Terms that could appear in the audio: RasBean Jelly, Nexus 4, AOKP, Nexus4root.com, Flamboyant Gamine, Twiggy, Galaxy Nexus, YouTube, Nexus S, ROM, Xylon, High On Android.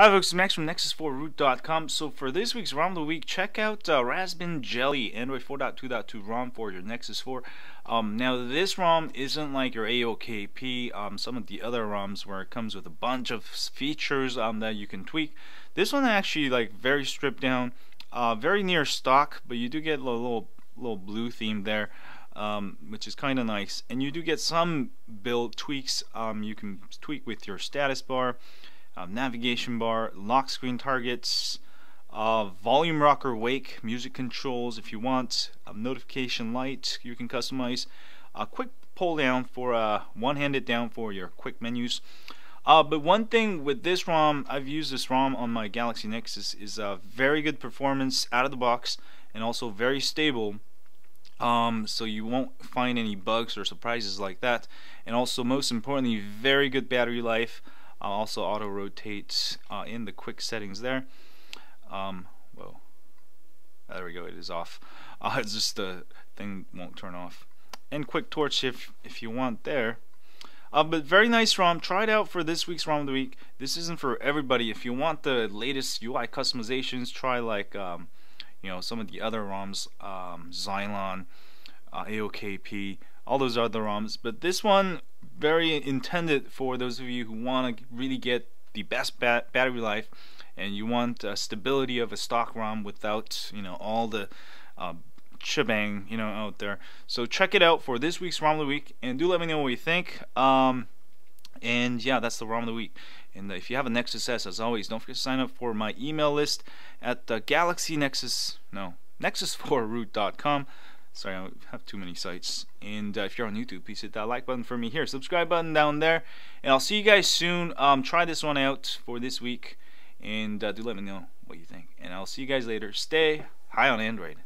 Hi folks, Max from Nexus4root.com. So for this week's ROM of the week, check out RasBean Jelly, Android 4.2.2 ROM for your Nexus 4. Now this ROM isn't like your AOKP, some of the other ROMs where it comes with a bunch of features that you can tweak. This one actually like very stripped down, very near stock, but you do get a little blue theme there, which is kind of nice. And you do get some build tweaks. You can tweak with your status bar, navigation bar, lock screen targets, volume rocker wake, music controls if you want, notification light you can customize, a quick pull down for one-handed down for your quick menus. But one thing with this ROM, I've used this ROM on my Galaxy Nexus, is very good performance out of the box and also very stable. So you won't find any bugs or surprises like that. And also, most importantly, very good battery life. Also auto rotates in the quick settings there. Whoa, there we go, it is off. It's just the thing won't turn off. And quick torch shift if you want there. But very nice ROM. Try it out for this week's ROM of the week. This isn't for everybody. If you want the latest UI customizations, try like you know, some of the other ROMs, Xylon, AOKP, all those other ROMs. But this one, very intended for those of you who want to really get the best battery life, and you want stability of a stock ROM without, you know, all the shebang, you know, out there. So check it out for this week's ROM of the week, and do let me know what you think. And yeah, that's the ROM of the week. And if you have a Nexus S, as always, don't forget to sign up for my email list at the Nexus4root.com. Sorry, I have too many sites. And if you're on YouTube, please hit that like button for me here, subscribe button down there, and I'll see you guys soon. Try this one out for this week, and do let me know what you think. And I'll see you guys later. Stay high on Android.